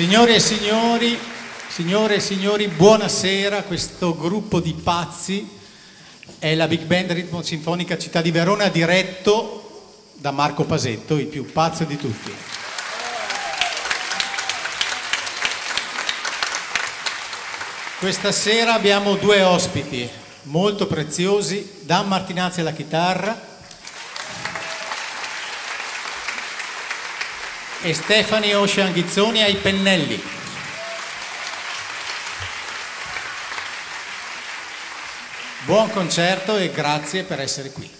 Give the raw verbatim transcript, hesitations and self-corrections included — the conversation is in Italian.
Signore e signori, signore e signori, buonasera. Questo gruppo di pazzi è la Big Band Ritmo Sinfonica Città di Verona, diretto da Marco Pasetto, il più pazzo di tutti. Questa sera abbiamo due ospiti molto preziosi: Dan Martinazzi alla chitarra e Stephanie Ghizzoni ai pennelli. Buon concerto e grazie per essere qui.